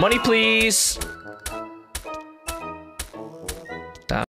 Money, please.